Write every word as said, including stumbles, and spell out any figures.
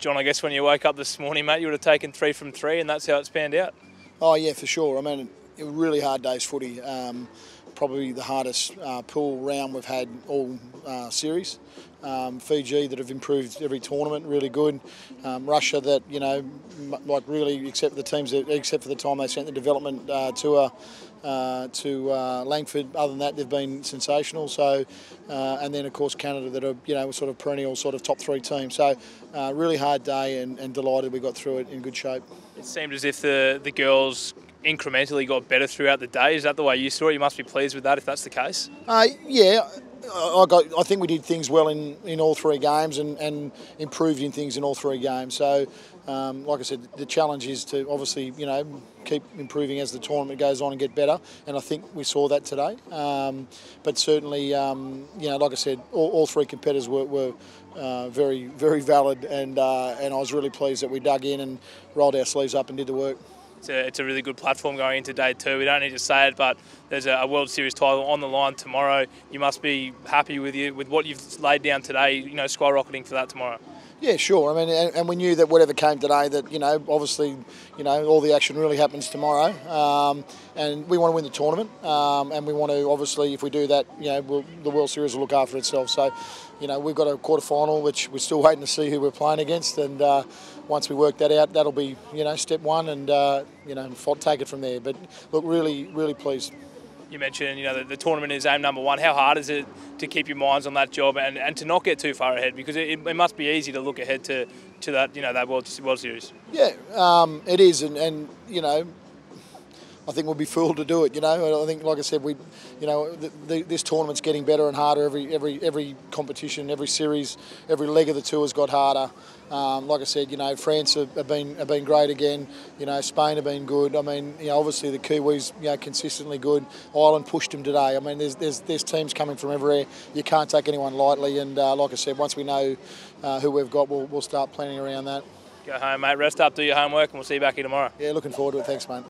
John, I guess when you woke up this morning, mate, you would have taken three from three, and that's how it's panned out. Oh yeah, for sure. I mean, it was a really hard day's footy. Um, probably the hardest uh, pool round we've had all uh, series. Um, Fiji that have improved every tournament, really good. Um, Russia that, you know, m like really, except the teams, that, except for the time they sent the development uh, tour uh, to uh, Langford, other than that they've been sensational. So, uh, and then of course Canada that are, you know, sort of perennial sort of top three team. So uh, really hard day, and, and delighted we got through it in good shape. It seemed as if the, the girls incrementally got better throughout the day. Is that the way you saw it? You must be pleased with that if that's the case. Uh, yeah, I, got, I think we did things well in, in all three games, and, and improved in things in all three games. So, um, like I said, the challenge is to obviously, you know, keep improving as the tournament goes on and get better. And I think we saw that today. Um, but certainly, um, you know, like I said, all, all three competitors were, were uh, very, very valid, and uh, and I was really pleased that we dug in and rolled our sleeves up and did the work. It's a, it's a really good platform going into day two. We don't need to say it, but there's a, a World Series title on the line tomorrow. You must be happy with you with what you've laid down today, you know, skyrocketing for that tomorrow. Yeah, sure. I mean, and, and we knew that whatever came today, that, you know, obviously, you know, all the action really happens tomorrow. Um, and we want to win the tournament. Um, and we want to, obviously, if we do that, you know, we'll, the World Series will look after itself. So, you know, we've got a quarterfinal, which we're still waiting to see who we're playing against. And uh, once we work that out, that'll be, you know, step one, and, uh, you know, take it from there. But look, really, really pleased. You mentioned, you know, the, the tournament is aim number one. How hard is it to keep your minds on that job, and, and to not get too far ahead? Because it, it must be easy to look ahead to, to that, you know, that World, World Series. Yeah, um, it is, and, and, you know, I think we'll be fooled to do it. You know, I think, like I said, we, you know, the, the, this tournament's getting better and harder. Every every every competition, every series, every leg of the tour's got harder. Um, like I said, you know, France have, have been have been great again. You know, Spain have been good. I mean, you know, obviously the Kiwis, you know, consistently good. Ireland pushed them today. I mean, there's there's there's teams coming from everywhere. You can't take anyone lightly. And uh, like I said, once we know uh, who we've got, we'll we'll start planning around that. Go home, mate. Rest up, do your homework, and we'll see you back here tomorrow. Yeah, looking forward to it. Thanks, mate.